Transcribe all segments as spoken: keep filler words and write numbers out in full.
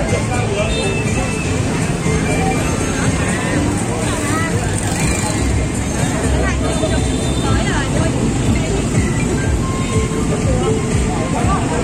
Hãy subscribe cho kênh Ghiền Mì Gõ để không bỏ lỡ những video hấp dẫn.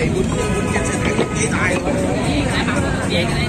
này muốn muốn chặt sẽ phải chế tài thôi. Vậy cái này.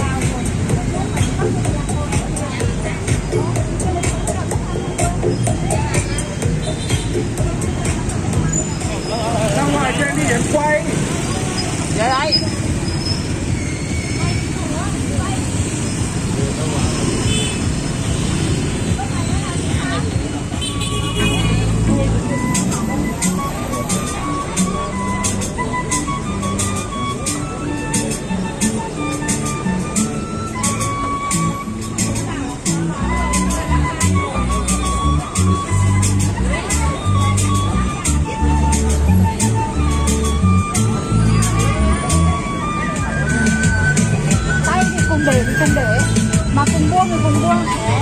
ra ngoài trên đi điểm quay về đây. Để mà cùng buông thì cùng buông.